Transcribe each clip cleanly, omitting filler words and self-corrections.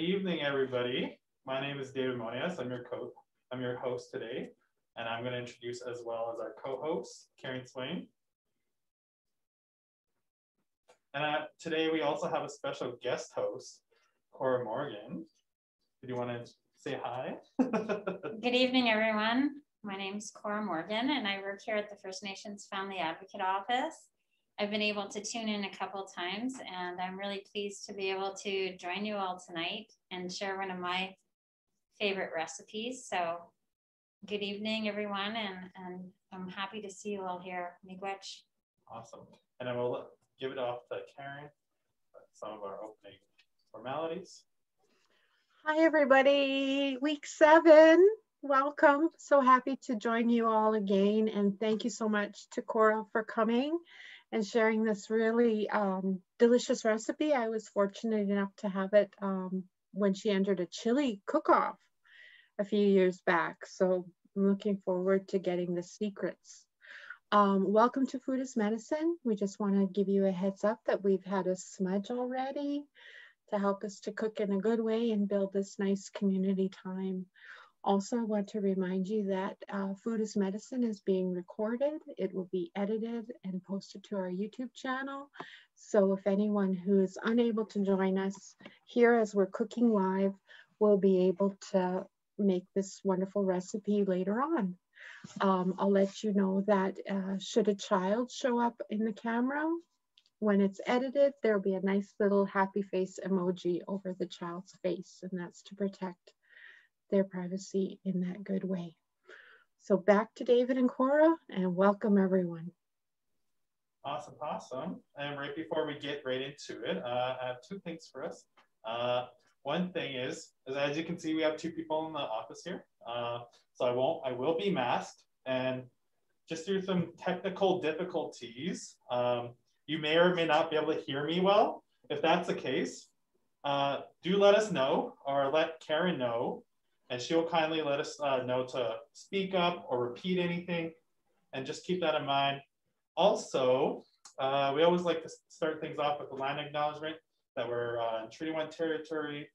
evening, everybody. My name is David Monias. I'm your host today, and I'm going to introduce as well as our co-host, Karen Swain. And today we also have a special guest host, Cora Morgan. Did you want to say hi? Good evening, everyone. My name is Cora Morgan, and I work here at the First Nations Family Advocate Office. I've been able to tune in a couple times, and I'm really pleased to be able to join you all tonight and share one of my favorite recipes. So good evening, everyone, and I'm happy to see you all here. Miigwech. Awesome. And I will give it off to Karen for some of our opening formalities. Hi, everybody. Week 7. Welcome. So happy to join you all again, and thank you so much to Cora for coming and sharing this really delicious recipe. I was fortunate enough to have it when she entered a chili cook-off a few years back. So I'm looking forward to getting the secrets. Welcome to Food is Medicine. We just wanna give you a heads up that we've had a smudge already to help us to cook in a good way and build this nice community time. Also, I want to remind you that Food is Medicine is being recorded. It will be edited and posted to our YouTube channel. So if anyone who is unable to join us here as we're cooking live, will be able to make this wonderful recipe later on. I'll let you know that should a child show up in the camera, when it's edited, there'll be a nice little happy face emoji over the child's face, and that's to protect their privacy in that good way. So back to David and Cora, and welcome everyone. Awesome, awesome. And right before we get right into it, I have two things for us. One thing is as you can see, we have two people in the office here. So I will be masked, and just through some technical difficulties, you may or may not be able to hear me well. If that's the case, do let us know, or let Karen know, and she'll kindly let us know to speak up or repeat anything, and just keep that in mind. Also, we always like to start things off with the land acknowledgement that we're in Treaty One territory,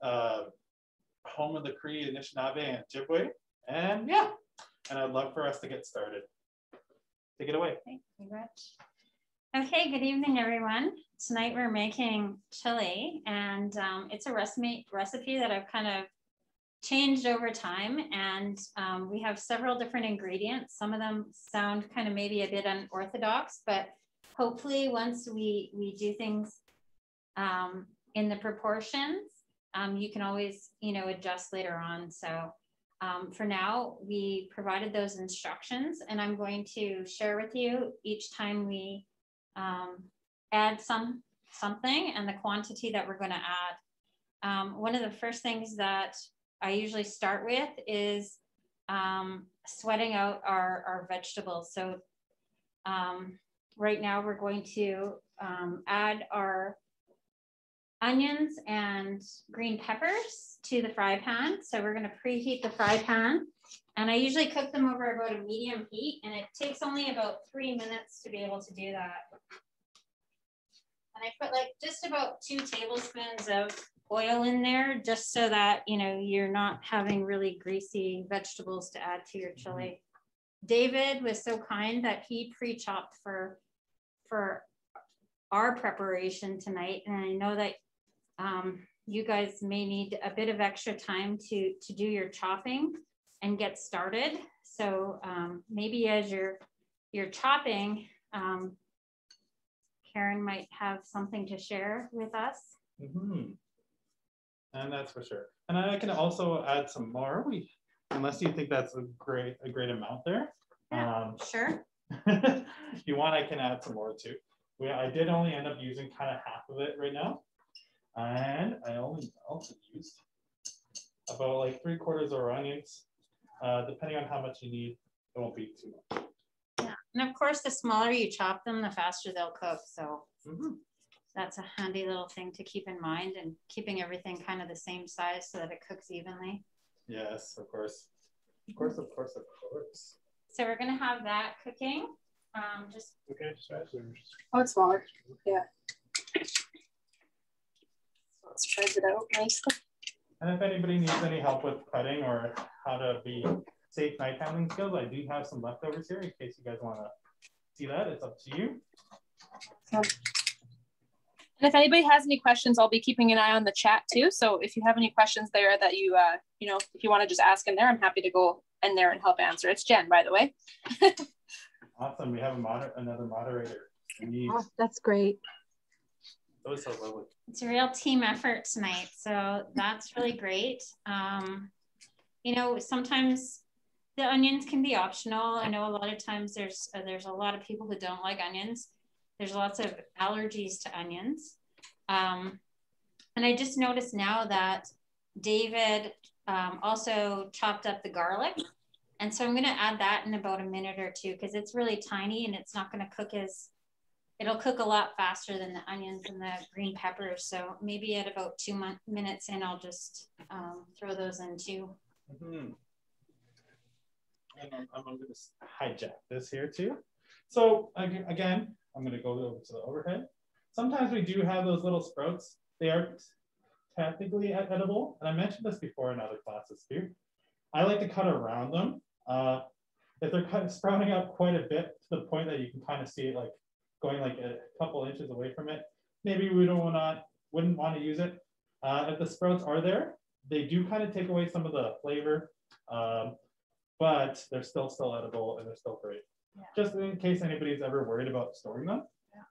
home of the Cree, Anishinaabe, and Ojibwe. And yeah, and I'd love for us to get started. Take it away. Thank you very much. Okay, good evening, everyone. Tonight we're making chili, and it's a recipe that I've kind of changed over time, and we have several different ingredients. Some of them sound kind of maybe a bit unorthodox, but hopefully once we do things in the proportions, you can always, you know, adjust later on. So for now, we provided those instructions, and I'm going to share with you each time we add something and the quantity that we're going to add. One of the first things that I usually start with is sweating out our vegetables. So right now we're going to add our onions and green peppers to the fry pan. So we're gonna preheat the fry pan. And I usually cook them over about a medium heat, and it takes only about 3 minutes to be able to do that. And I put like just about 2 tablespoons of oil in there, just so that, you know, you're not having really greasy vegetables to add to your chili. David was so kind that he pre-chopped for our preparation tonight, and I know that you guys may need a bit of extra time to do your chopping and get started. So maybe as you're chopping, Karen might have something to share with us. Mm-hmm. And that's for sure. And I can also add some more, unless you think that's a great amount there. Yeah, sure. If you want, I can add some more too. I did only end up using kind of half of it right now. And I only also used about like 3/4 of our onions, depending on how much you need. It won't be too much. Yeah, and of course, the smaller you chop them, the faster they'll cook. So. Mm-hmm. That's a handy little thing to keep in mind, and keeping everything kind of the same size so that it cooks evenly. Yes, of course. Of course, of course, of course. So we're going to have that cooking. Just. Okay, size. Oh, it's smaller. Yeah. So Let's try it out nicely. And if anybody needs any help with cutting or how to be safe knife handling skills, I do have some leftovers here in case you guys want to see that. It's up to you. And if anybody has any questions, I'll be keeping an eye on the chat too. So if you have any questions there that you, you know, if you want to just ask in there, I'm happy to go in there and help answer. It's Jen, by the way. Awesome. We have a another moderator. Oh, that's great. That was so lovely. It's a real team effort tonight. So that's really great. You know, sometimes the onions can be optional. I know a lot of times there's a lot of people who don't like onions. There's lots of allergies to onions. And I just noticed now that David also chopped up the garlic. And so I'm going to add that in about a minute or two because it's really tiny and it's not going to cook as, it'll cook a lot faster than the onions and the green peppers. So maybe at about 2 minutes in, I'll just throw those in too. Mm-hmm. And I'm going to hijack this here too. So again, I'm going to go over to the overhead. Sometimes we do have those little sprouts. They are technically edible. And I mentioned this before in other classes too. I like to cut around them. If they're kind of sprouting up quite a bit to the point that you can kind of see it like going like a couple inches away from it, maybe we wouldn't want to use it. If the sprouts are there, they do kind of take away some of the flavor. But they're still edible and they're still great. Yeah. Just in case anybody's ever worried about storing them. Yeah.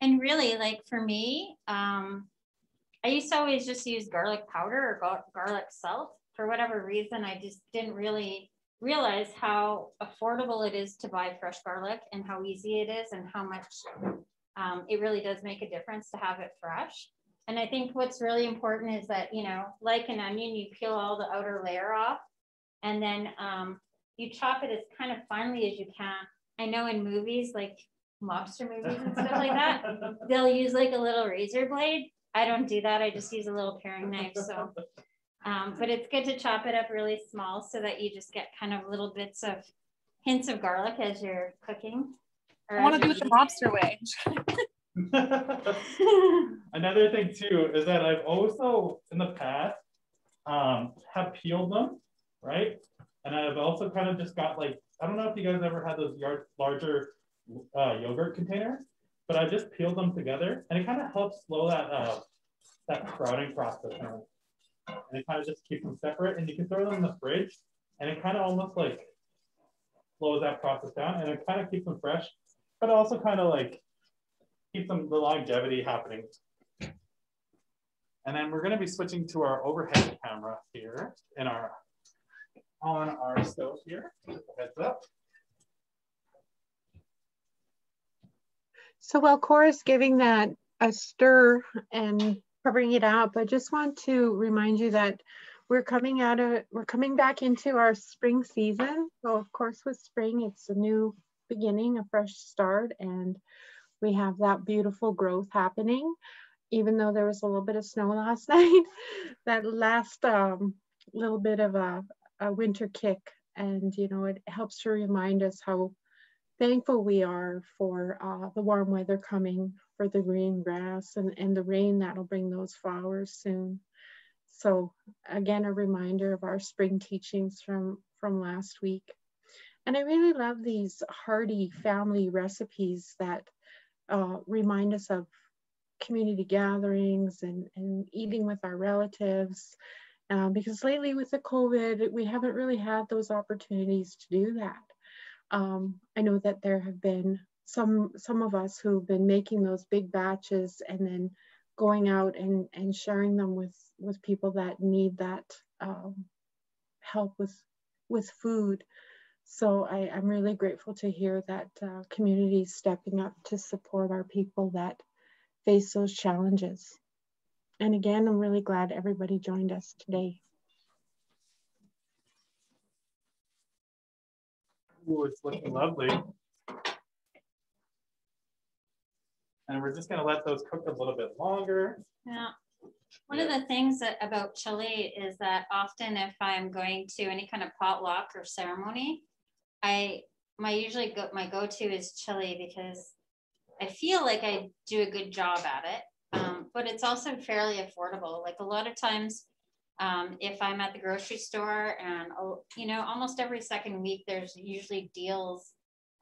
And really, like for me, I used to always just use garlic powder or garlic salt. For whatever reason, I just didn't really realize how affordable it is to buy fresh garlic and how easy it is and how much it really does make a difference to have it fresh. And I think what's really important is that, you know, like an onion, you peel all the outer layer off. And then you chop it as kind of finely as you can. I know in movies, like mobster movies and stuff like that, they'll use like a little razor blade. I don't do that. I just use a little paring knife. So, but it's good to chop it up really small so that you just get kind of little bits of hints of garlic as you're cooking. Or I want to do it the mobster way. Another thing too is that I've also in the past have peeled them. Right, and I've also kind of just got like, I don't know if you guys ever had those larger yogurt containers, but I just peeled them together, and it kind of helps slow that that sprouting process, and it kind of just keeps them separate. And you can throw them in the fridge, and it kind of almost like slows that process down, and it kind of keeps them fresh, but also kind of like keeps them the longevity happening. And then we're going to be switching to our overhead camera here in our. On our stove here, heads up. So while Cora's giving that a stir and covering it up, I just want to remind you that we're coming back into our spring season. So of course with spring, it's a new beginning, a fresh start, and we have that beautiful growth happening. Even though there was a little bit of snow last night, that last little bit of a winter kick, and you know, it helps to remind us how thankful we are for the warm weather coming, for the green grass and the rain that'll bring those flowers soon. So again, a reminder of our spring teachings from last week. And I really love these hearty family recipes that remind us of community gatherings and eating with our relatives. Because lately with the COVID, we haven't really had those opportunities to do that. I know that there have been some of us who've been making those big batches and then going out and sharing them with people that need that help with food. So I'm really grateful to hear that communities stepping up to support our people that face those challenges. And again, I'm really glad everybody joined us today. Ooh, it's looking lovely. And we're just gonna let those cook a little bit longer. Yeah. One of the things about chili is that often if I'm going to any kind of potluck or ceremony, my go-to is chili because I feel like I do a good job at it. but it's also fairly affordable. Like a lot of times, if I'm at the grocery store and, you know, almost every second week, there's usually deals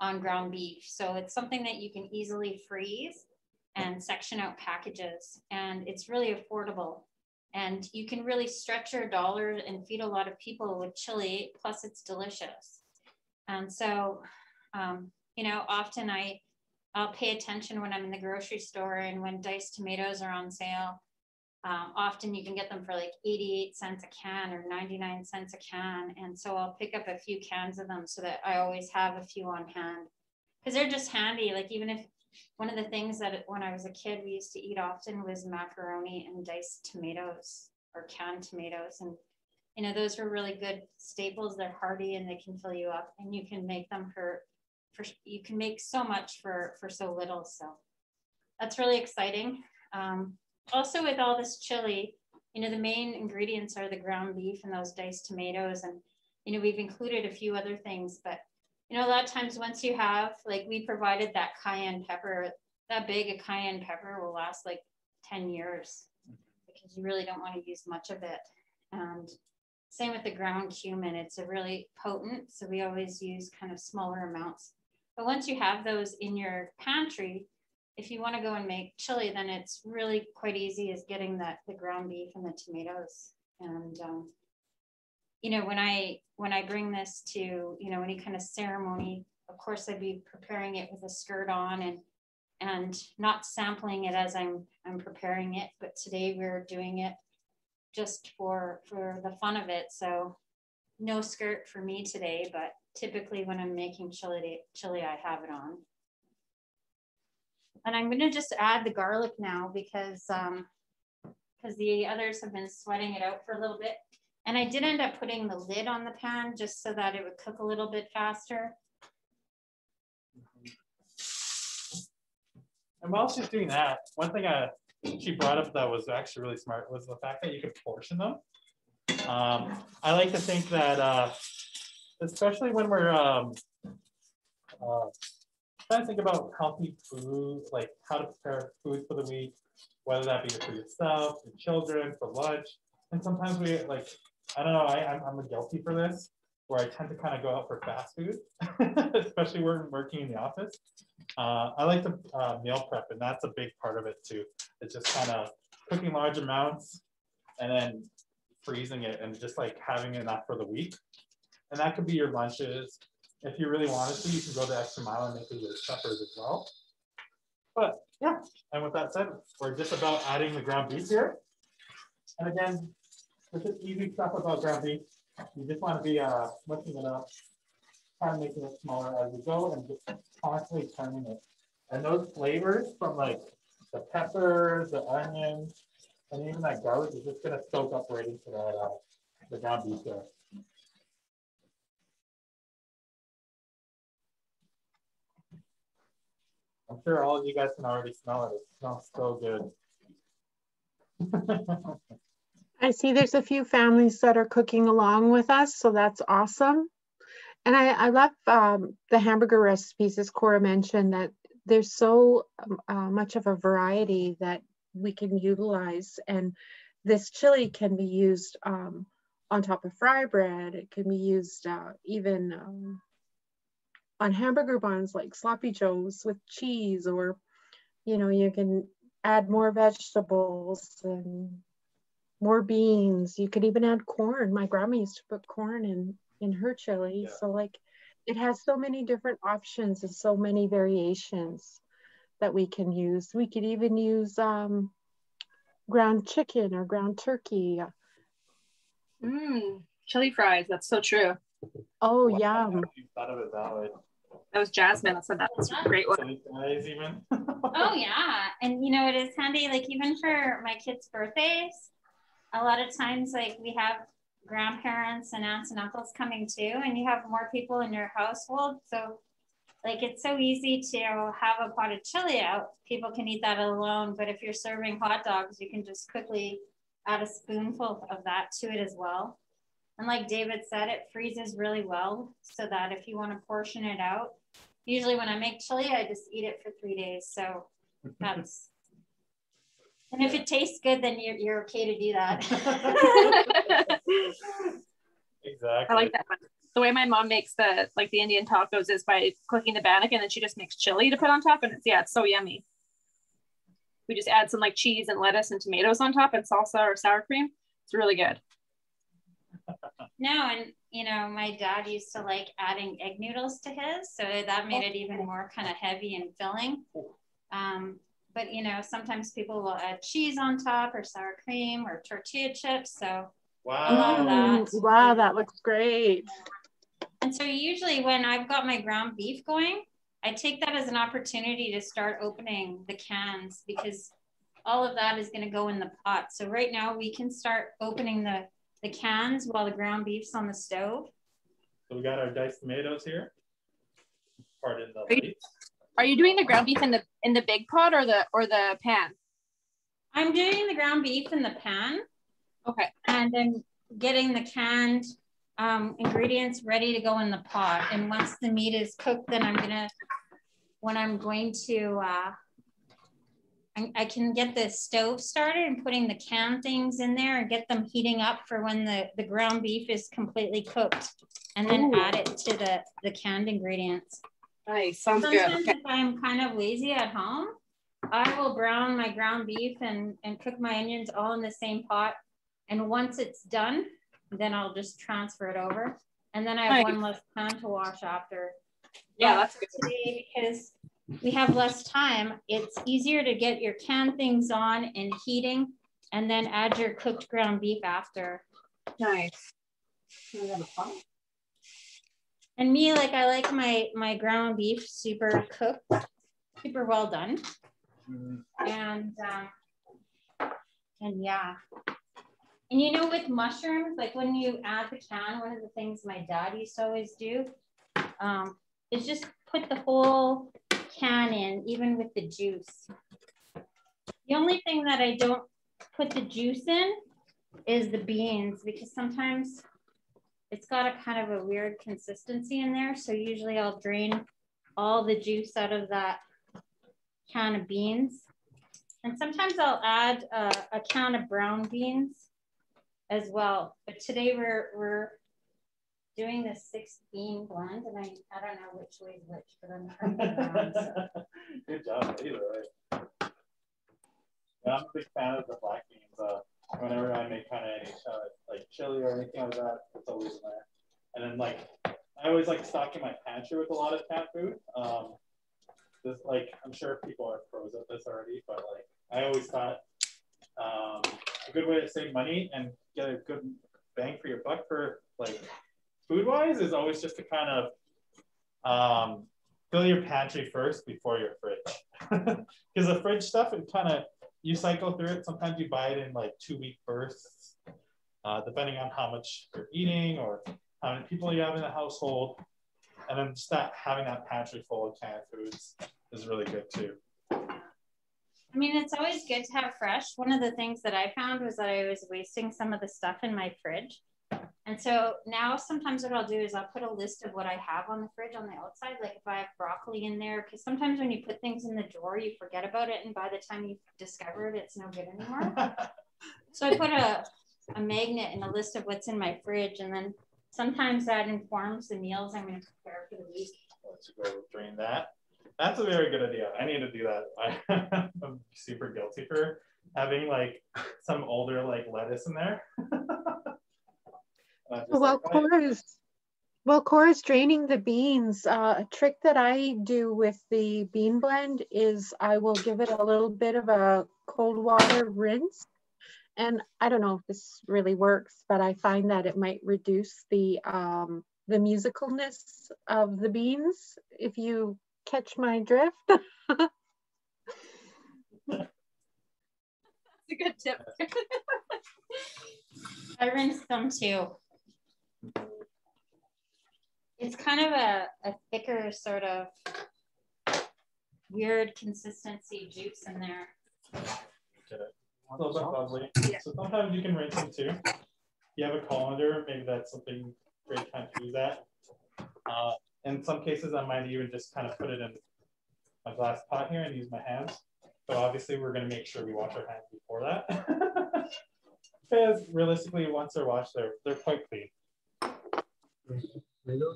on ground beef. So it's something that you can easily freeze and section out packages, and it's really affordable. And you can really stretch your dollar and feed a lot of people with chili, plus it's delicious. And so, you know, often I'll pay attention when I'm in the grocery store and when diced tomatoes are on sale. Often you can get them for like 88 cents a can or 99 cents a can. And so I'll pick up a few cans of them so that I always have a few on hand, because they're just handy. Like, even if one of the things that when I was a kid we used to eat often was macaroni and diced tomatoes or canned tomatoes. And, you know, those were really good staples. They're hearty and they can fill you up, and you can make them for you can make so much for so little. So that's really exciting. Also, with all this chili, you know, the main ingredients are the ground beef and those diced tomatoes. And, you know, we've included a few other things, but, you know, a lot of times once you have, like, we provided that cayenne pepper, that big a cayenne pepper will last like 10 years because you really don't want to use much of it. And same with the ground cumin, it's a really potent. So we always use kind of smaller amounts. But once you have those in your pantry, if you want to go and make chili, then it's really quite easy as getting that the ground beef and the tomatoes. And you know, when I bring this to, you know, any kind of ceremony, of course I'd be preparing it with a skirt on and not sampling it as I'm preparing it. But today we're doing it just for the fun of it. So no skirt for me today, but typically when I'm making chili I have it on. And I'm going to just add the garlic now because the others have been sweating it out for a little bit. And I did end up putting the lid on the pan just so that it would cook a little bit faster. And while she's doing that, one thing she brought up that was actually really smart was the fact that you could portion them. I like to think that, especially when we're trying to think about healthy foods, like how to prepare food for the week, whether that be for yourself, your children, for lunch. And sometimes we, like, I don't know, I'm guilty for this, where I tend to kind of go out for fast food, especially when I'm working in the office. I like to meal prep, and that's a big part of it too. It's just kind of cooking large amounts and then freezing it and just like having enough for the week. And that could be your lunches. If you really wanted to, you can go the extra mile and make it your suppers as well. But yeah, and with that said, we're just about adding the ground beef here. And again, this is easy stuff about ground beef. You just want to be lifting it up, kind of making it smaller as you go, and just constantly turning it. And those flavors from like the peppers, the onions, and even that garlic is just going to soak up right into that, the ground beef there. I'm sure all of you guys can already smell it. It smells so good. I see there's a few families that are cooking along with us, so that's awesome. And I love the hamburger recipes, as Cora mentioned, that there's so much of a variety that we can utilize. And this chili can be used on top of fry bread. It can be used even on hamburger buns like sloppy joes with cheese, or, you know, you can add more vegetables and more beans. You could even add corn. My grandma used to put corn in her chili. Yeah. So like, it has so many different options and so many variations that we can use. We could even use ground chicken or ground turkey. Chili fries, that's so true. Oh, wow. Yeah. You thought of it that way. That was Jasmine that said that. That's a great one. Oh, yeah. And, you know, it is handy, like, even for my kids' birthdays, a lot of times, like, we have grandparents and aunts and uncles coming too, and you have more people in your household. So, like, it's so easy to have a pot of chili out. People can eat that alone. But if you're serving hot dogs, you can just quickly add a spoonful of that to it as well. And like David said, it freezes really well, so that if you want to portion it out, usually when I make chili, I just eat it for 3 days. So that's And if it tastes good, then you're okay to do that. Exactly. I like that one. The way my mom makes the like the Indian tacos is by cooking the bannock, and then she just makes chili to put on top, and it's it's so yummy. We just add some like cheese and lettuce and tomatoes on top and salsa or sour cream. It's really good. No, and you know, my dad used to like adding egg noodles to his, so that made it even more kind of heavy and filling. But you know, sometimes people will add cheese on top or sour cream or tortilla chips. So wow, that looks great. And so usually when I've got my ground beef going, I take that as an opportunity to start opening the cans, because all of that is going to go in the pot. So right now we can start opening the cans while the ground beef's on the stove. So we got our diced tomatoes here. Pardon the leaves. Are you doing the ground beef in the big pot or the pan? I'm doing the ground beef in the pan. Okay. And then getting the canned ingredients ready to go in the pot. And once the meat is cooked, then I can get the stove started and putting the canned things in there and get them heating up for when the ground beef is completely cooked, and then add it to the canned ingredients. Nice, sounds good. Sometimes if I'm kind of lazy at home, I will brown my ground beef and cook my onions all in the same pot. And once it's done, then I'll just transfer it over. And then I have one less pan to wash after. Yeah, that's good. Today, because we have less time, it's easier to get your canned things on and heating, and then add your cooked ground beef after. Nice. And me, like, I like my ground beef super cooked, super well done. And yeah. And you know, with mushrooms, like when you add the can, one of the things my dad used to always do is just put the whole can in, even with the juice. The only thing that I don't put the juice in is the beans, because sometimes it's got a kind of a weird consistency in there. So usually I'll drain all the juice out of that can of beans. And sometimes I'll add a can of brown beans as well, but today we're doing the 6 bean blend, and I don't know which way is which, but I'm around, so. Good job, either way. Yeah, I'm a big fan of the black beans. Whenever I make kind of like chili or anything like that, it's always in there. And then like I always like stocking my pantry with a lot of cat food. This like I'm sure people are pros at this already, but like I always thought a good way to save money and get a good bang for your buck for like food wise is always just to kind of fill your pantry first before your fridge, because the fridge stuff, it kind of, you cycle through it. Sometimes you buy it in like 2-week bursts, depending on how much you're eating or how many people you have in the household. And then just that having that pantry full of canned foods is really good too. I mean, it's always good to have fresh. One of the things that I found was that I was wasting some of the stuff in my fridge. And so now sometimes what I'll do is I'll put a list of what I have on the fridge on the outside. Like if I have broccoli in there, because sometimes when you put things in the drawer, you forget about it. And by the time you discover it, it's no good anymore. So I put a magnet and a list of what's in my fridge. And then sometimes that informs the meals I'm going to prepare for the week. Let's go drain that. That's a very good idea. I need to do that. I'm super guilty for having like some older like lettuce in there. While Cora's draining the beans, a trick that I do with the bean blend is I will give it a little bit of a cold water rinse. And I don't know if this really works, but I find that it might reduce the musicalness of the beans, if you catch my drift. That's a good tip. I rinsed them too. It's kind of a thicker sort of weird consistency juice in there. Get it. A little bit bubbly. Yeah. So sometimes you can rinse them too. If you have a colander, maybe that's something great time to use that. In some cases, I might even just kind of put it in my glass pot here and use my hands. But obviously we're going to make sure we wash our hands before that. Because realistically, once they're washed, they're quite clean. Grab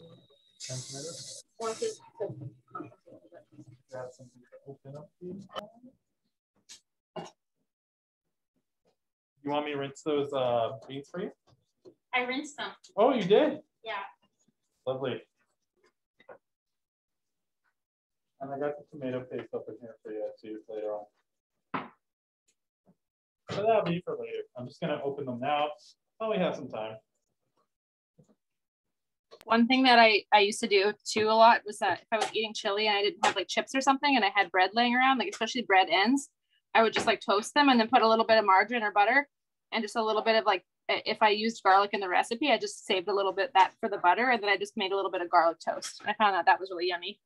something to open up these. You want me to rinse those beans for you? I rinsed them. Oh, you did? Yeah. Lovely. And I got the tomato paste up in here for you to use later on. But that'll be for later. I'm just going to open them now while we have some time. One thing that I used to do too a lot was that if I was eating chili and I didn't have like chips or something and I had bread laying around, like especially bread ends, I would just like toast them and then put a little bit of margarine or butter and just a little bit of like, if I used garlic in the recipe, I just saved a little bit that for the butter and then I just made a little bit of garlic toast. And I found that was really yummy.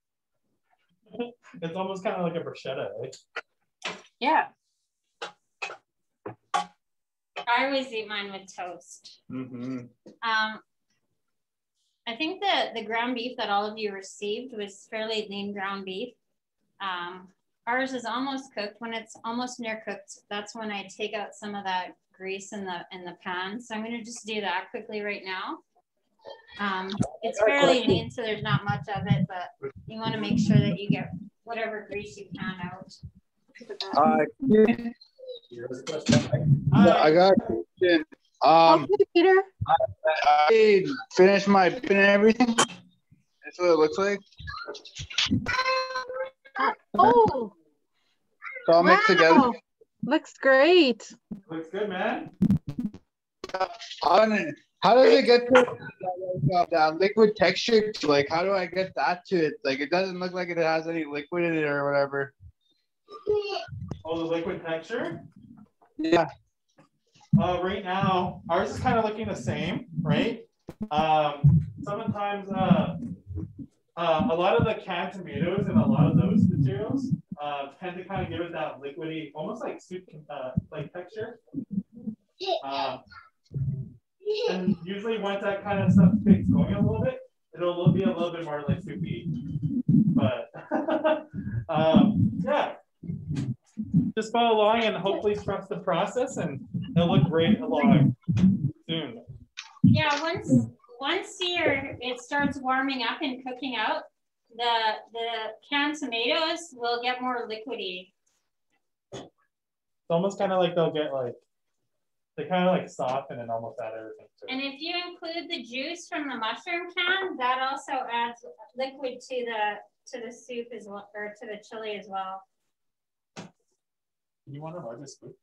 It's almost kind of like a bruschetta, eh? Yeah. I always eat mine with toast. Mm-hmm. I think the ground beef that all of you received was fairly lean ground beef. Ours is almost cooked. When it's almost near cooked, that's when I take out some of that grease in the pan. So I'm going to just do that quickly right now. It's fairly lean, so there's not much of it, but you want to make sure that you get whatever grease you can out. I got a question. Okay, Peter. I finished my pin and everything. That's what it looks like. Oh, it's all mixed together. Looks great. Looks good, man. How does it get to that liquid texture? Like, how do I get that to it? Like, it doesn't look like it has any liquid in it or whatever. Oh, the liquid texture? Yeah. Right now, ours is kind of looking the same, right? Sometimes a lot of the canned tomatoes and a lot of those materials tend to kind of give it that liquidy, almost like soup like texture. And usually once that kind of stuff gets going a little bit, it'll be a little bit more like soupy. But yeah, just follow along and hopefully trust the process and it'll look great along soon. Yeah, once it starts warming up and cooking out, the canned tomatoes will get more liquidy. It's almost kind of like they'll get like, they kind of like soften and almost add everything to it. And if you include the juice from the mushroom can, that also adds liquid to the soup as well, or to the chili as well. You want to rub this food?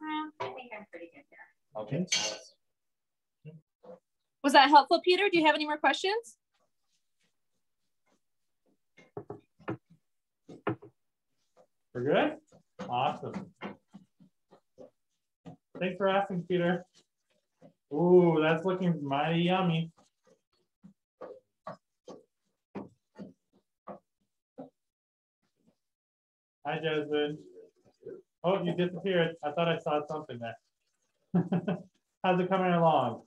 I think I'm pretty good here. Okay. Was that helpful, Peter? Do you have any more questions? We're good? Awesome. Thanks for asking, Peter. Ooh, that's looking mighty yummy. Hi, Jasmine. Oh, you disappeared. I thought I saw something there. How's it coming along?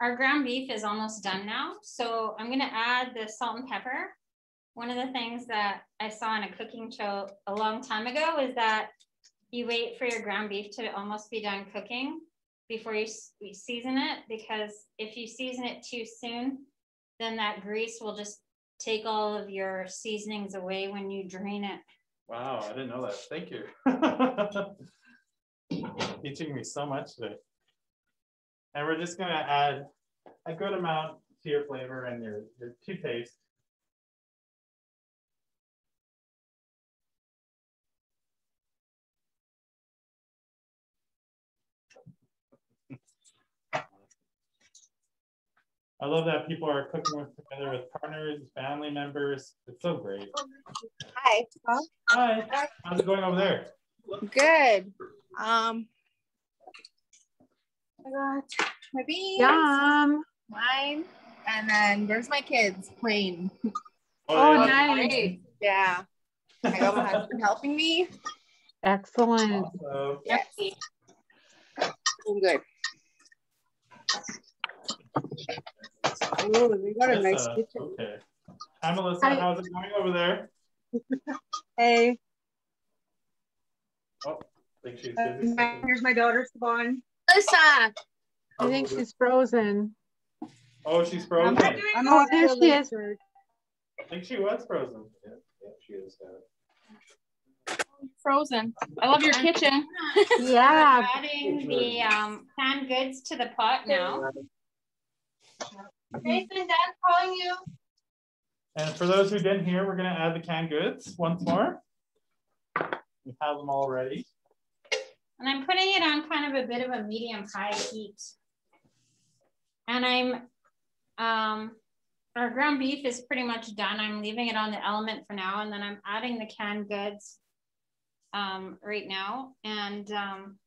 Our ground beef is almost done now. So I'm gonna add the salt and pepper. One of the things that I saw in a cooking show a long time ago is that you wait for your ground beef to almost be done cooking before you season it, because if you season it too soon, then that grease will just take all of your seasonings away when you drain it. Wow, I didn't know that. Thank you. Teaching me so much today. And we're just going to add a good amount to your flavor and your taste. I love that people are cooking together with partners, family members. It's so great. Hi. Hi. How's it going over there? Good. I got my beans, mine, and then there's my kids playing. Oh, nice. Yeah. I got my husband helping me. Excellent. Awesome. Yep. I'm good. Oh, we got a nice kitchen. Okay. Hi, Melissa. Hi. How's it going over there? Hey. Oh, I think she's busy. Here's my daughter, Siobhan. Melissa. I think she's frozen. Oh, she's frozen. Oh, there she is. I think she was frozen. Yeah, yeah, she is. Frozen. I love your kitchen. Yeah. I'm adding the canned goods to the pot now. Jason, Dad's calling you. And for those who didn't hear, we're going to add the canned goods once more. We have them all ready. And I'm putting it on kind of a bit of a medium high heat. And our ground beef is pretty much done. I'm leaving it on the element for now. And then I'm adding the canned goods right now. And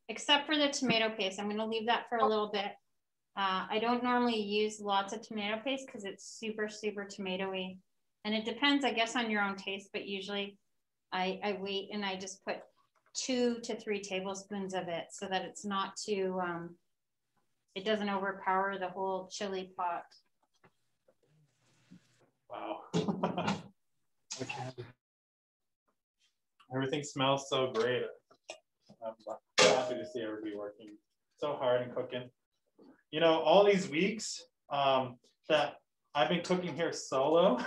except for the tomato paste, I'm going to leave that for a little bit. I don't normally use lots of tomato paste because it's super, super tomatoey. And it depends, I guess, on your own taste. But usually I wait and I just put 2 to 3 tablespoons of it so that it's not too, it doesn't overpower the whole chili pot. Wow. Okay. Everything smells so great. I'm happy to see everybody working so hard and cooking. You know, all these weeks that I've been cooking here solo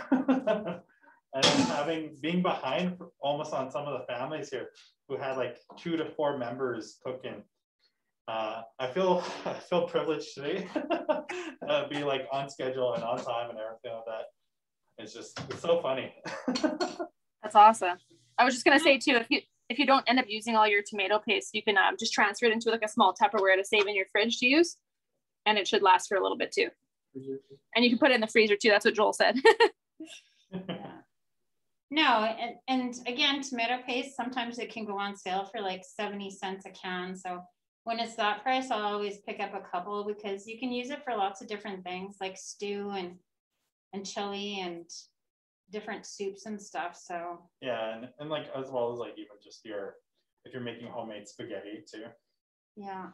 and being behind almost on some of the families here who had like 2 to 4 members cooking. I feel privileged today to be like on schedule and on time and everything like that. It's just, it's so funny. That's awesome. I was just gonna say too, if you don't end up using all your tomato paste, you can just transfer it into like a small Tupperware to save in your fridge to use. And it should last for a little bit too. And you can put it in the freezer too. That's what Joel said. Yeah. No, and again, tomato paste, sometimes it can go on sale for like 70 cents a can. So when it's that price, I'll always pick up a couple because you can use it for lots of different things like stew and chili and different soups and stuff. So yeah, and like as well as like even just your, if you're making homemade spaghetti too. Yeah.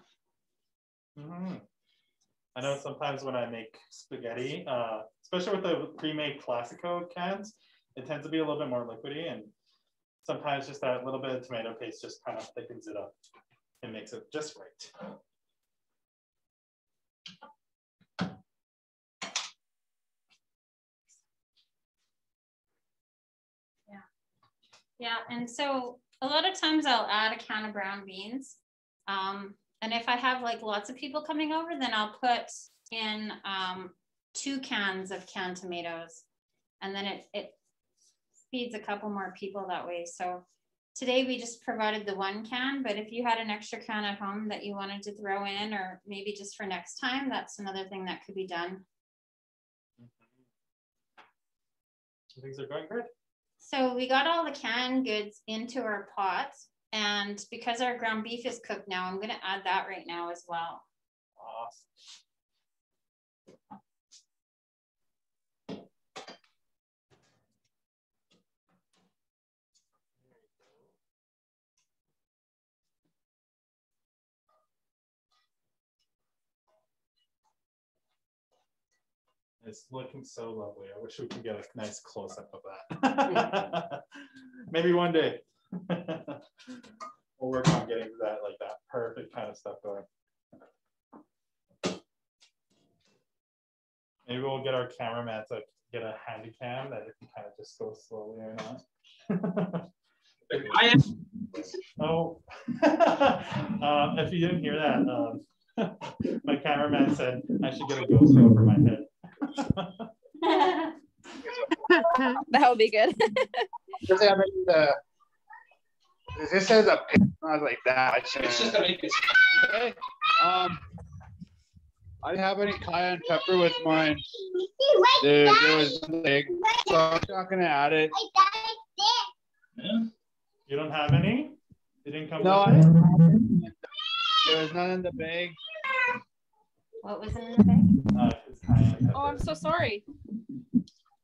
Mm-hmm. I know sometimes when I make spaghetti, especially with the pre-made Classico cans, it tends to be a little bit more liquidy, and sometimes just that little bit of tomato paste just kind of thickens it up and makes it just right. Yeah, yeah, and so a lot of times I'll add a can of brown beans. And if I have like lots of people coming over, then I'll put in 2 cans of canned tomatoes, and then it feeds a couple more people that way. So today we just provided the 1 can, but if you had an extra can at home that you wanted to throw in, or maybe just for next time, that's another thing that could be done. Mm-hmm. Things are going good. So we got all the canned goods into our pots. And because our ground beef is cooked now, I'm going to add that right now as well. Awesome. It's looking so lovely. I wish we could get a nice close-up of that. Maybe one day. We'll work on getting that like that perfect kind of stuff going. Maybe we'll get our cameraman to get a handy cam that it can kind of just go slowly or not. Oh, if you didn't hear that, my cameraman said I should get a GoPro for my head. That would be good. This has a picture like that. It's just to make it. Okay. I didn't have any cayenne pepper with mine. Dude, there was nothing, so I'm not gonna add it. Yeah. You don't have any? It didn't come. No, with it? There was none in the bag. What was in the bag? Oh, I'm so sorry.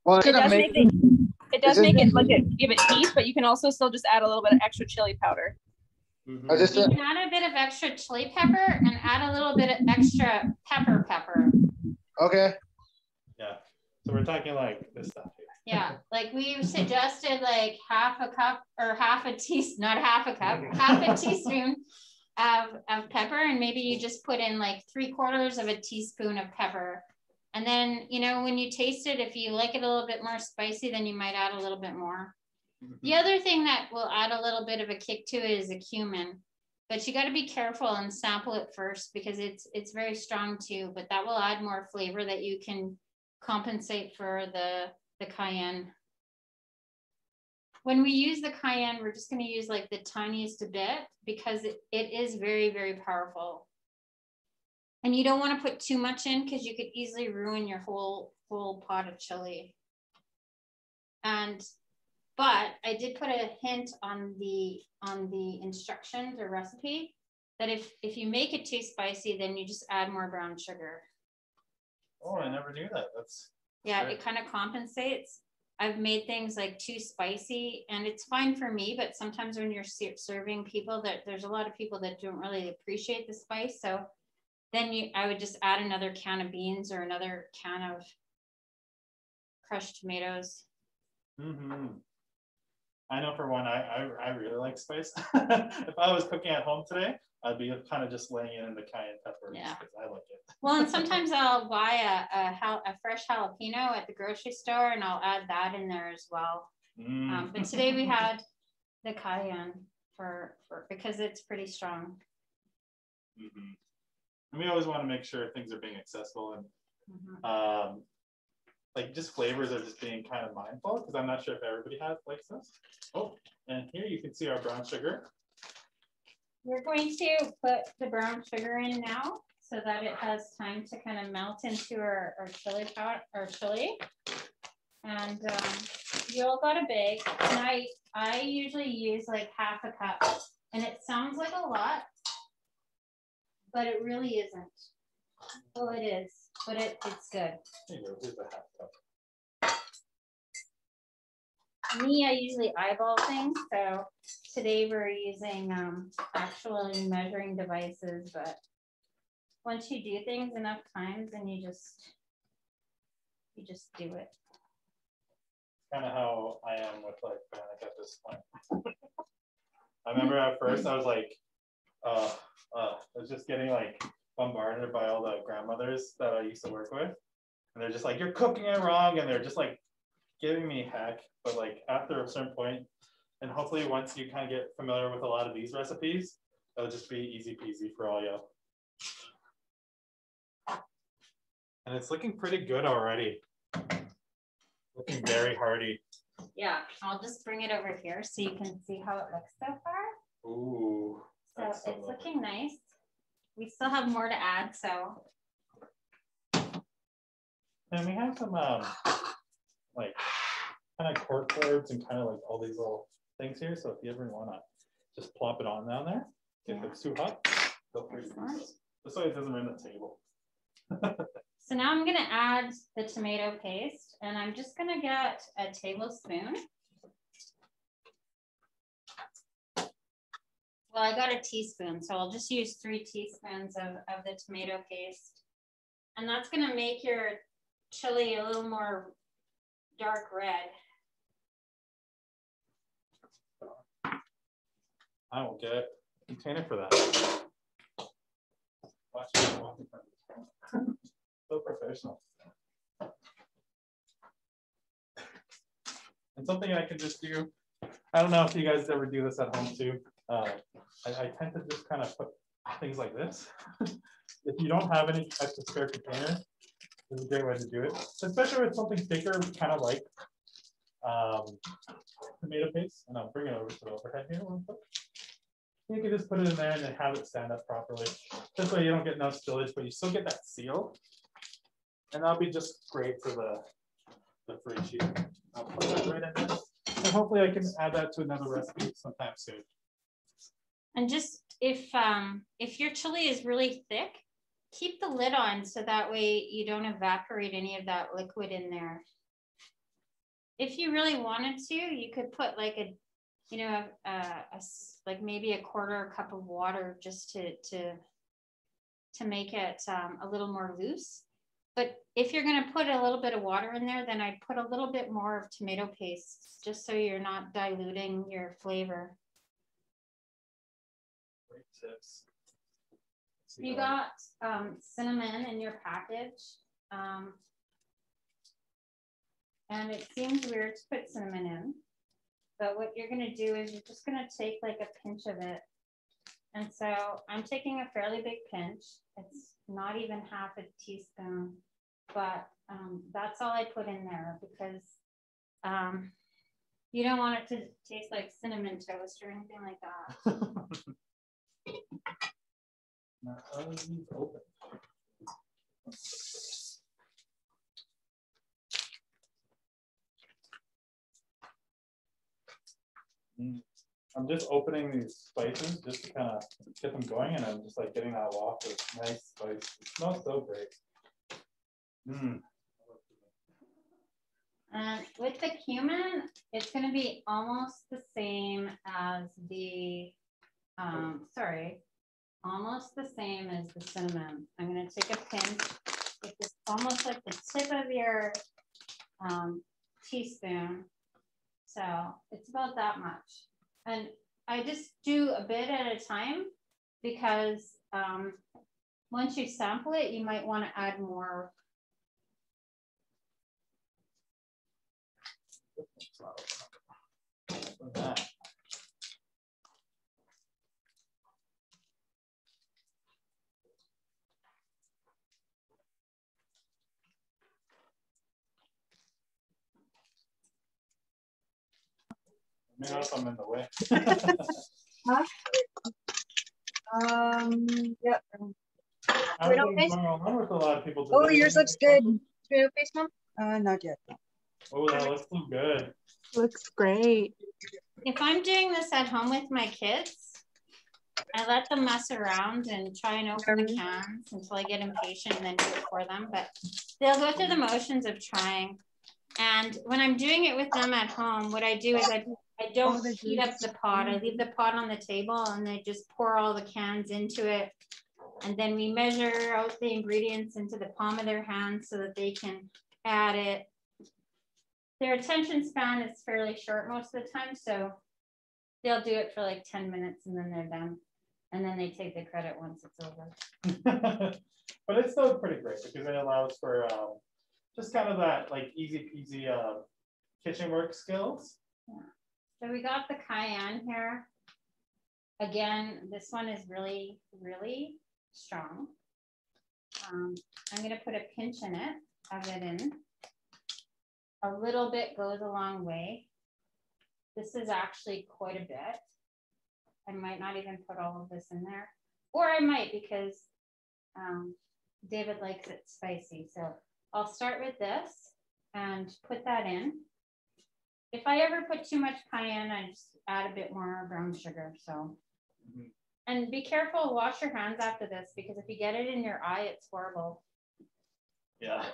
Well, it does make it. It does make it like it give it heat, but you can also still just add a little bit of extra chili powder. Mm-hmm. You can add a bit of extra chili pepper and add a little bit of extra pepper. Okay. Yeah. So we're talking like this stuff here. Yeah, like we suggested like half a cup or half a teaspoon, not half a cup, half a teaspoon of pepper. And maybe you just put in like 3/4 of a teaspoon of pepper. And then, you know, when you taste it, if you like it a little bit more spicy, then you might add a little bit more. The other thing that will add a little bit of a kick to it is the cumin. But you got to be careful and sample it first because it's very strong too. But that will add more flavor that you can compensate for the cayenne. When we use the cayenne, we're just going to use like the tiniest bit because it is very, very powerful. And you don't want to put too much in because you could easily ruin your whole pot of chili. But I did put a hint on the instructions or recipe that if you make it too spicy, then you just add more brown sugar. Oh, I never knew that. That's yeah, great. It kind of compensates. I've made things like too spicy and it's fine for me, but sometimes when you're serving people that there's a lot of people that don't really appreciate the spice. So then I would just add another can of beans or another can of crushed tomatoes. Mm-hmm. I know for one, I really like spice. If I was cooking at home today, I'd be kind of just laying it in the cayenne pepper because I like it. Well, and sometimes I'll buy a fresh jalapeno at the grocery store and I'll add that in there as well. Mm. But today we had the cayenne for because it's pretty strong. Mm-hmm. And we always want to make sure things are being accessible and like just flavors are just being kind of mindful because I'm not sure if everybody likes this. Oh, and here you can see our brown sugar. We're going to put the brown sugar in now so that it has time to kind of melt into our chili powder, our chili. And you all got a bag, and I usually use like half a cup, and it sounds like a lot, but it really isn't. Oh, it is, but it's good. Here you go, here's a half cup. Me, I usually eyeball things, so today we're using actual measuring devices, but once you do things enough times, then you just do it. Kind of how I am with like panic at this point. I remember at first I was like, I was just getting like bombarded by all the grandmothers that I used to work with, and they're just like, "You're cooking it wrong," and they're just like giving me heck. But like after a certain point, and hopefully once you kind of get familiar with a lot of these recipes, it'll just be easy peasy for all y'all. And it's looking pretty good already. Looking very hearty. Yeah, I'll just bring it over here so you can see how it looks so far. Ooh, so it's lovely. Looking nice. We still have more to add, so. And we have some like kind of cork boards and kind of like all these little things here. So if you ever want to just plop it on down there, if it's too hot, feel free to use this. This way it doesn't ruin the table. So now I'm gonna add the tomato paste, and I'm just gonna get a tablespoon. Well, I got a teaspoon, so I'll just use 3 teaspoons of the tomato paste. And that's gonna make your chili a little more dark red. I will get a container for that. Watch me walk in front of you. So professional. And something I can just do, I don't know if you guys ever do this at home too. I tend to just kind of put things like this. If you don't have any extra spare container, this is a great way to do it, especially with something thicker, kind of like tomato paste. And I'll bring it over to the overhead here. You can just put it in there and then have it stand up properly. This way you don't get no spillage, but you still get that seal. And that'll be just great for the free sheet. I'll put that right in there. And hopefully I can add that to another recipe sometime soon. And just if your chili is really thick, keep the lid on so that way you don't evaporate any of that liquid in there. If you really wanted to, you could put like like maybe 1/4 cup of water just to make it a little more loose. But if you're going to put a little bit of water in there, then I'd put a little bit more of tomato paste, just so you're not diluting your flavor. Great tips. You got cinnamon in your package. And it seems weird to put cinnamon in, but what you're going to do is you're just going to take like a pinch of it. And so I'm taking a fairly big pinch. It's not even half a teaspoon, but that's all I put in there because you don't want it to taste like cinnamon toast or anything like that. Now, how do you open? I'm just opening these spices just to kind of get them going, and I'm just like getting that waft of nice spice. It smells so great. With the cumin, it's going to be almost the same as the, almost the same as the cinnamon. I'm going to take a pinch. It's almost like the tip of your teaspoon. So it's about that much. And I just do a bit at a time because once you sample it, you might want to add more. Maybe I'm in the way. Yep. Tomato paste? Oh, yours looks good. Tomato paste, Mom? Not yet. Oh, that looks so good. Looks great. If I'm doing this at home with my kids, I let them mess around and try and open the cans until I get impatient and then do it for them. But they'll go through the motions of trying. And when I'm doing it with them at home, what I do is I don't heat up the pot. I leave the pot on the table and I just pour all the cans into it. And then we measure out the ingredients into the palm of their hand so that they can add it. Their attention span is fairly short most of the time. So they'll do it for like 10 minutes and then they're done. And then they take the credit once it's over. But it's still pretty great because it allows for just kind of that like easy peasy kitchen work skills. Yeah. So we got the cayenne here. Again, this one is really, really strong. I'm gonna put a pinch in it, of it in. A little bit goes a long way. This is actually quite a bit. I might not even put all of this in there, or I might because David likes it spicy. So I'll start with this and put that in. If I ever put too much cayenne, I just add a bit more brown sugar. So, and be careful, wash your hands after this because if you get it in your eye, it's horrible. Yeah,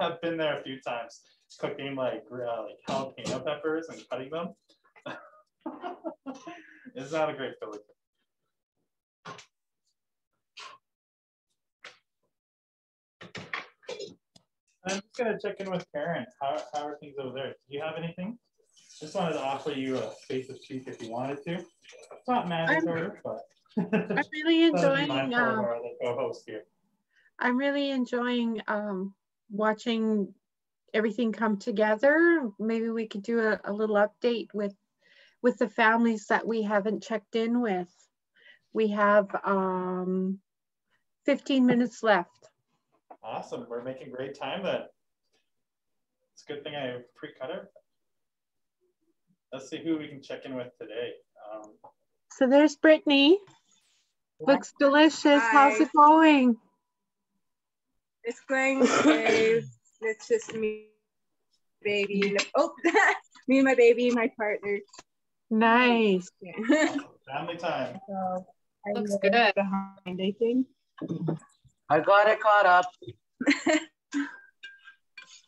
I've been there a few times cooking like jalapeno peppers and cutting them. It's not a great feeling. I'm just going to check in with Karen. How are things over there? Do you have anything? Just wanted to offer you a space of cheek if you wanted to. It's not mandatory, but I'm really enjoying our other co-hosts here. I'm really enjoying watching everything come together. Maybe we could do a little update with the families that we haven't checked in with. We have 15 minutes left. Awesome. We're making great time then. It's a good thing I pre-cut it. Let's see who we can check in with today. So there's Brittany. Looks delicious. Hi. How's it going? It's going great. It's just me, baby. Oh, me and my baby, my partner. Nice. Family time. So, looks good. Behind, I think. I got it caught up.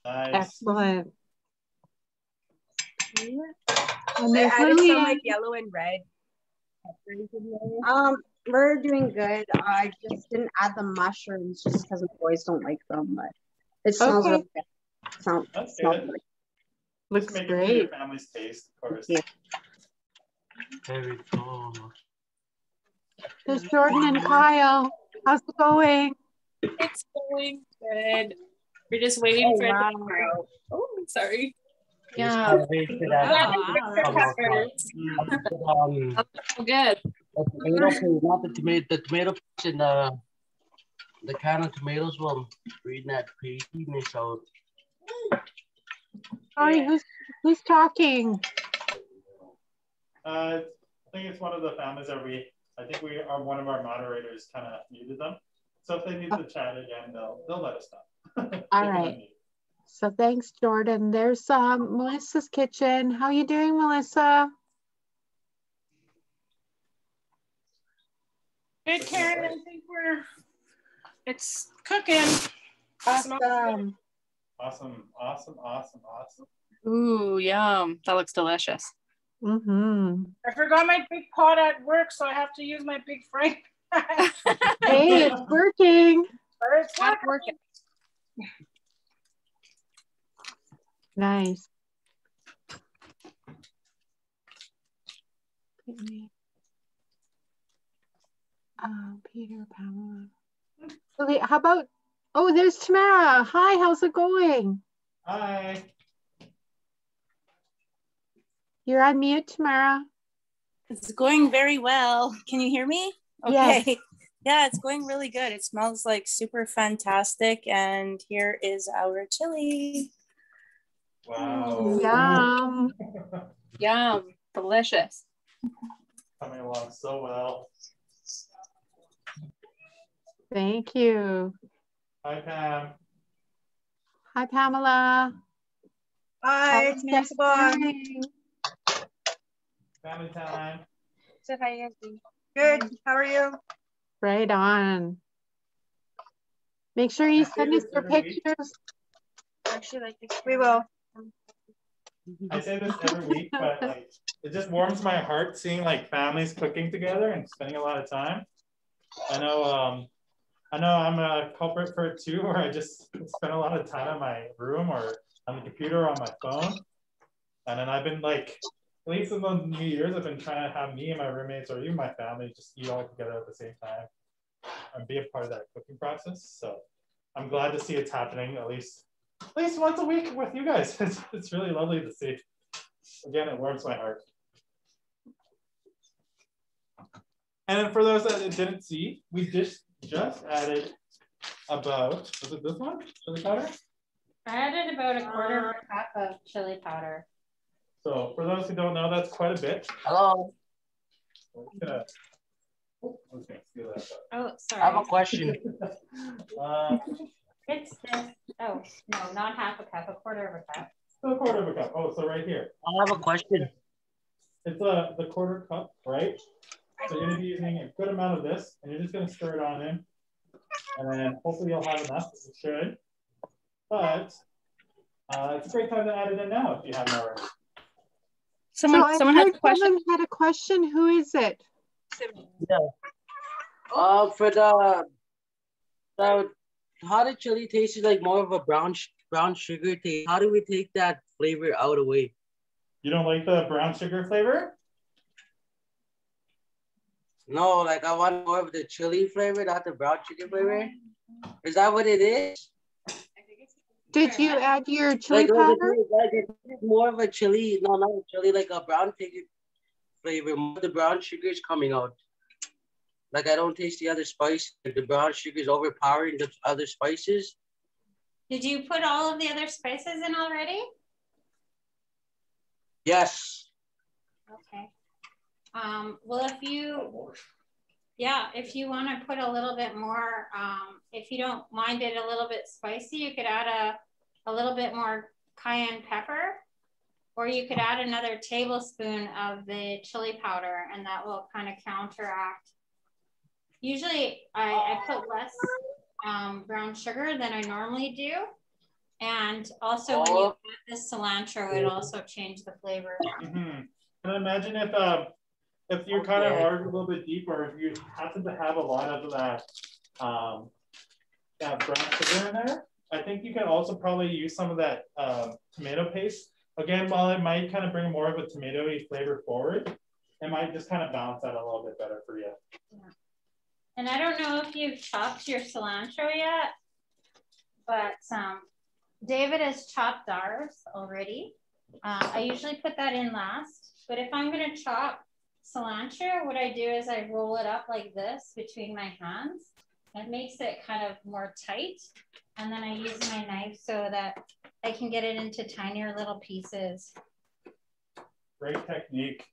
Nice. Excellent. And they added some like yellow and red. We're doing good. I just didn't add the mushrooms just because the boys don't like them, but It sounds okay. Sounds good. Looks great. Your family's taste, of course. Yeah. There we go. There's Jordan and Kyle. How's it going? It's going good. We're just waiting for wow. Tomorrow. Oh, sorry. Yeah. Good. The tomato sauce and the can of tomatoes will read that pre-evening, so. Sorry, who's talking? I think it's one of the families that one of our moderators kind of muted them. So if they need to chat again, they'll let us know. All right. So thanks, Jordan. There's Melissa's kitchen. How you doing, Melissa? Good, Karen. I think it's cooking. Awesome. Awesome. Ooh, yum. That looks delicious. Mm-hmm. I forgot my big pot at work, so I have to use my big frying pan. Hey, it's working. It's working. Nice. Peter, Pamela. Okay, how about, oh, there's Tamara. Hi, how's it going? Hi. You're on mute, Tamara. It's going very well. Can you hear me? Okay. Yes. Yeah, it's going really good. It smells like super fantastic. And here is our chili. Wow. Yum. Yum. Delicious. Coming along so well. Thank you. Hi, Pam. Hi, Pamela. Hi, it's me, Siobhan. Family time. Good, how are you? Right on. Make sure you send us your pictures. Actually, we will. I say this every week, but like, it just warms my heart seeing like families cooking together and spending a lot of time. I know I'm a culprit for it too, where I just spend a lot of time in my room or on the computer or on my phone. And then I've been like, at least in the New Year's, I've been trying to have me and my roommates or even my family just eat all together at the same time and be a part of that cooking process. So I'm glad to see it's happening at least once a week with you guys. It's really lovely to see. Again, it warms my heart. And then for those that didn't see, we just added about, was it this one? Chili powder? I added about a quarter of a cup of chili powder. So for those who don't know, that's quite a bit. Hello. Oh, sorry. I have a question. It's this. Oh, no, not half a cup, a quarter of a cup. So a quarter of a cup. Oh, so right here. I have a question. It's the quarter cup, right? So you're going to be using a good amount of this, and you're just going to stir it on in, and then hopefully you'll have enough, as you should. But it's a great time to add it in now if you haven't already. Someone had a question. Who is it? Yeah. For the hot chili tastes like more of a brown sugar taste. How do we take that flavor out away? You don't like the brown sugar flavor? No, like I want more of the chili flavor, not the brown sugar flavor. Is that what it is? Did you add your chili powder? Like more of a chili, no, not a chili, like a brown flavor. More the brown sugar is coming out. Like I don't taste the other spice. The brown sugar is overpowering the other spices. Did you put all of the other spices in already? Yes. Okay. Well, if you want to put a little bit more, if you don't mind it a little bit spicy, you could add a little bit more cayenne pepper, or you could add another tablespoon of the chili powder, and that will kind of counteract. Usually I put less brown sugar than I normally do. And also when you add the cilantro, it'll also change the flavor. Mm-hmm. Can I imagine if you kind of are a little bit deeper, if you happen to have a lot of that brown sugar in there, I think you can also probably use some of that tomato paste. Again, while it might kind of bring more of a tomatoey flavor forward, it might just kind of balance that a little bit better for you. Yeah. And I don't know if you've chopped your cilantro yet, but David has chopped ours already. I usually put that in last, but if I'm going to chop cilantro, what I do is I roll it up like this between my hands. It makes it kind of more tight. And then I use my knife so that I can get it into tinier little pieces. Great technique.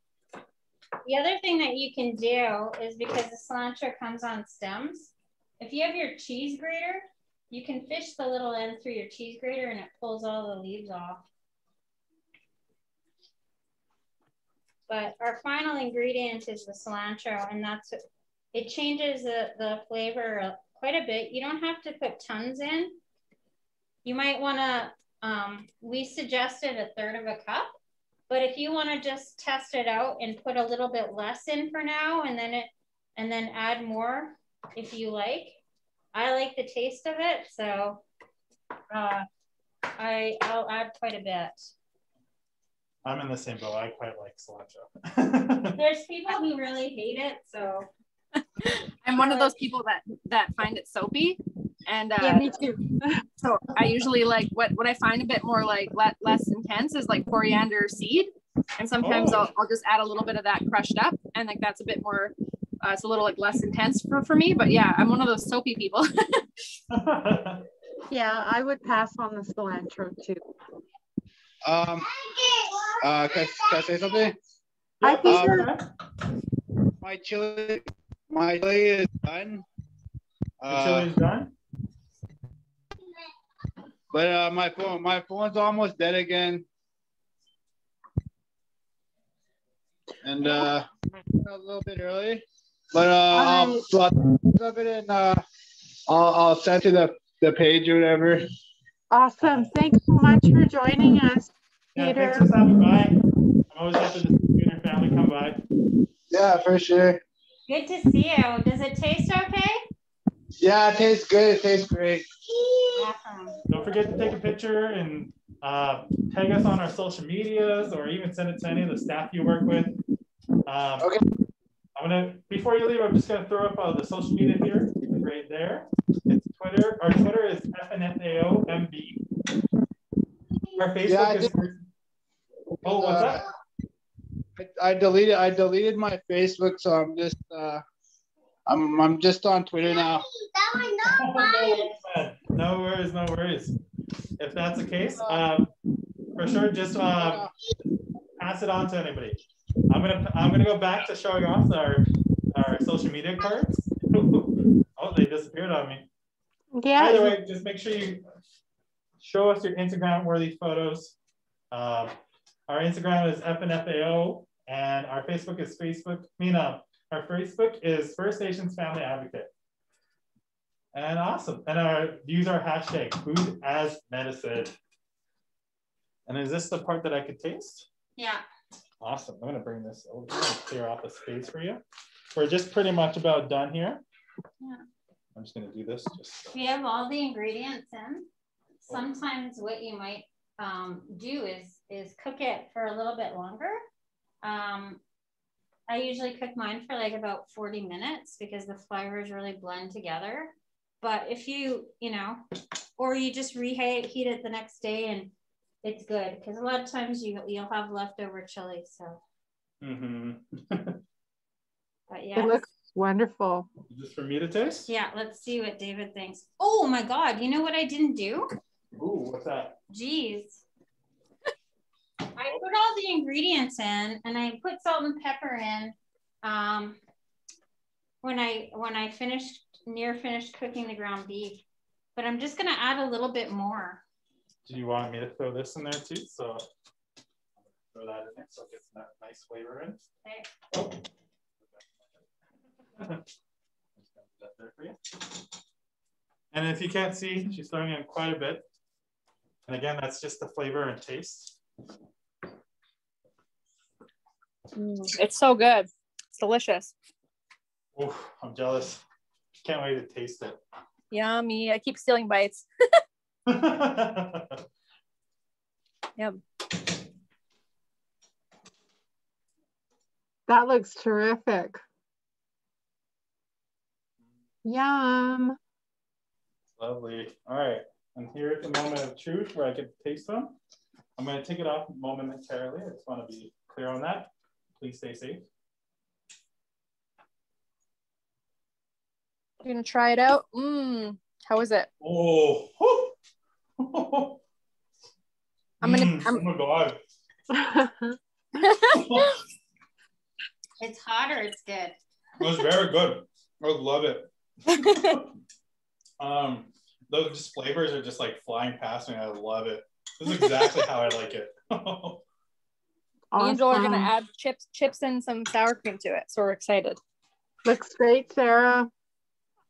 The other thing that you can do is, because the cilantro comes on stems, if you have your cheese grater, you can fish the little end through your cheese grater and it pulls all the leaves off. But our final ingredient is the cilantro, and that's what, it changes the flavor quite a bit. You don't have to put tons in. You might want to, we suggested 1/3 of a cup, but if you want to just test it out and put a little bit less in for now, and then add more if you like. I like the taste of it, so I'll add quite a bit. I'm in the same boat. I quite like cilantro. There's people who really hate it, so. I'm one of those people that find it soapy, and yeah, me too. So I usually like what I find a bit more like less intense is like coriander seed, and sometimes I'll just add a little bit of that crushed up, and like that's a bit more. It's a little like less intense for me, but yeah, I'm one of those soapy people. Yeah, I would pass on the cilantro too. Can I say something? Hi, Peter. My chili is done. Your chili is done? But my phone's almost dead again. And a little bit early. But I'll put it in, I'll send to the page or whatever. Awesome. Thanks so much for joining us, Peter. Yeah, thanks for stopping by. I'm always happy to see you and your family come by. Yeah, for sure. Good to see you. Does it taste okay? Yeah, it tastes good. It tastes great. Awesome. Don't forget to take a picture and tag us on our social medias, or even send it to any of the staff you work with. Okay. Before you leave, I'm just going to throw up the social media here, right there. It's Twitter. Our Twitter is FNFAOMB. Our Facebook is. Oh, what's that? I deleted my Facebook, so I'm just on Twitter now. No worries, no worries. If that's the case, for sure, just pass it on to anybody. I'm gonna go back to showing off our social media cards. Oh, they disappeared on me. Yeah. Either way, just make sure you show us your Instagram-worthy photos. Our Instagram is FNFAO, and our Facebook is our Facebook is First Nations Family Advocate. And awesome. And use our hashtag Food as Medicine. And is this the part that I could taste? Yeah. Awesome. I'm going to bring this over and clear out the space for you. We're just pretty much about done here. Yeah. I'm just going to do this. We have all the ingredients in. Sometimes what you might do is cook it for a little bit longer. I usually cook mine for like about 40 minutes because the flavors really blend together. But if or you just reheat it the next day, and it's good, because a lot of times you'll have leftover chili, so. Mm-hmm. But yeah. It looks wonderful. Is this for me to taste? Yeah, let's see what David thinks. Oh my God, you know what I didn't do? Ooh, what's that? Jeez. I put all the ingredients in, and I put salt and pepper in when I near finished cooking the ground beef, but I'm just gonna add a little bit more. Do you want me to throw this in there too? So I'm gonna throw that in there so it gets that nice flavor in. Okay. Oh. I'm just gonna put that there for you. And if you can't see, she's throwing in quite a bit. And again, that's just the flavor and taste. It's so good. It's delicious. Oh, I'm jealous. Can't wait to taste it. Yummy. I keep stealing bites. Yep. That looks terrific. Yum. Lovely. All right. I'm here at the moment of truth where I get to taste them. I'm going to take it off momentarily. I just want to be clear on that. Please stay safe. You're going to try it out? Mmm. How is it? Oh. I'm going to. Oh my God. It's hot or it's good? It was very good. I love it. Those just flavors are just like flying past me. I love it. This is exactly how I like it. Awesome. Angel are gonna add chips and some sour cream to it. So we're excited. Looks great, Sarah.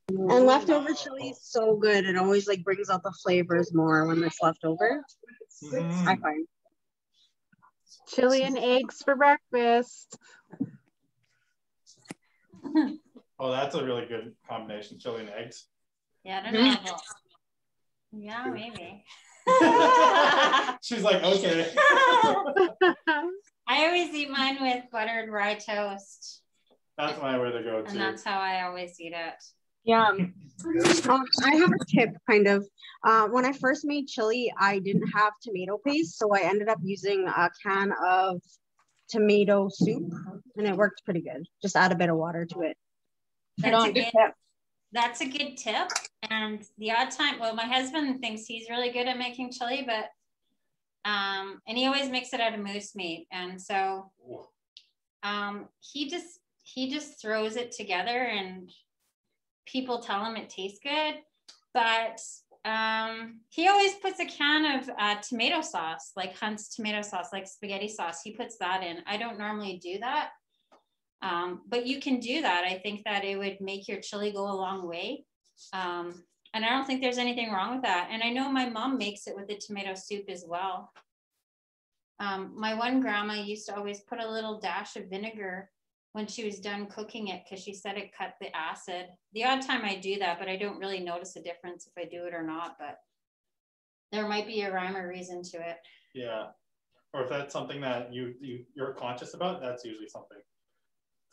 And leftover chili is so good. It always like brings out the flavors more when it's leftover. Mm-hmm. I find. Chili and eggs for breakfast. Oh, that's a really good combination, chili and eggs. Yeah, I don't know. Yeah, maybe. She's like, okay. I always eat mine with buttered rye toast. That's my way to go too. And that's how I always eat it. Yum. I have a tip, kind of. When I first made chili, I didn't have tomato paste, so I ended up using a can of tomato soup, and it worked pretty good. Just add a bit of water to it. That's a good tip. And the odd time, well, my husband thinks he's really good at making chili, but and he always makes it out of moose meat, and so he just throws it together, and people tell him it tastes good, but he always puts a can of tomato sauce, like Hunt's tomato sauce, like spaghetti sauce. He puts that in. I don't normally do that. But you can do that. I think that it would make your chili go a long way. And I don't think there's anything wrong with that. And I know my mom makes it with the tomato soup as well. My one grandma used to always put a little dash of vinegar when she was done cooking it, because she said it cut the acid. The odd time I do that, but I don't really notice a difference if I do it or not, but there might be a rhyme or reason to it. Yeah, or if that's something that you're conscious about, that's usually something.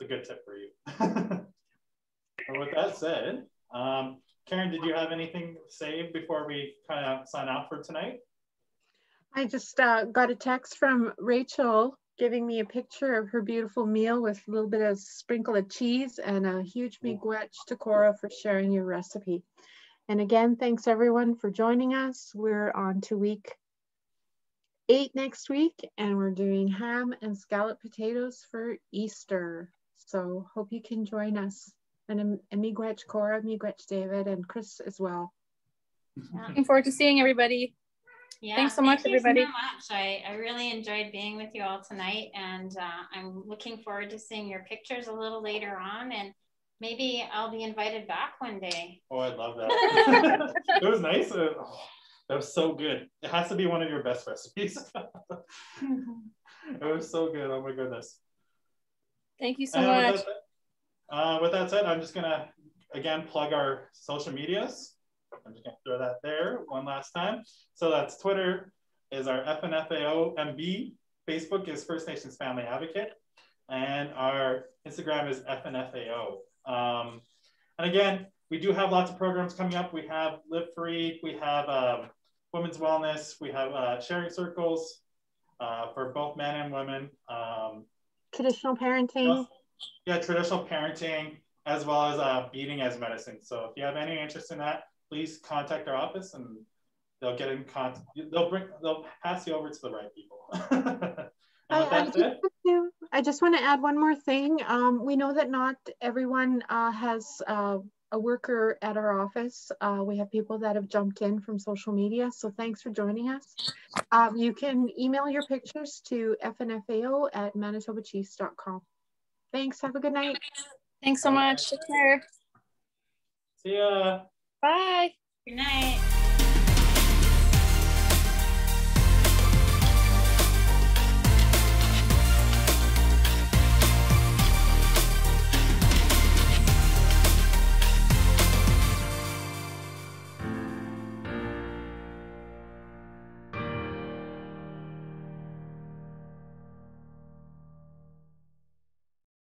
A good tip for you. And with that said, Karen, did you have anything to say before we kind of sign off for tonight? I just got a text from Rachel giving me a picture of her beautiful meal with a little bit of sprinkle of cheese, and a huge miigwech to Cora for sharing your recipe. And again, thanks everyone for joining us. We're on to week 8 next week, and we're doing ham and scalloped potatoes for Easter. So hope you can join us. And Miigwech Cora, Miigwech David, and Chris as well. Yeah. Looking forward to seeing everybody. Yeah, thank you so much, everybody. So much. I really enjoyed being with you all tonight, and I'm looking forward to seeing your pictures a little later on, and maybe I'll be invited back one day. Oh, I love that. It was nice. That was so good. It has to be one of your best recipes. It was so good. Oh my goodness. Thank you so much. With that said, I'm just going to, again, plug our social medias. I'm just going to throw that there one last time. So that's Twitter is our FNFAOMB. Facebook is First Nations Family Advocate. And our Instagram is FNFAO. And again, we do have lots of programs coming up. We have Live Free. We have Women's Wellness. We have sharing circles for both men and women. Traditional parenting. Yeah, traditional parenting, as well as beading as medicine. So if you have any interest in that, please contact our office, and they'll get in contact. They'll pass you over to the right people. I just want to add one more thing. We know that not everyone has a worker at our office. We have people that have jumped in from social media. So thanks for joining us. You can email your pictures to fnfao@manitobachiefs.com. Thanks, have a good night. Thanks so much, take care. See ya. Bye. Good night.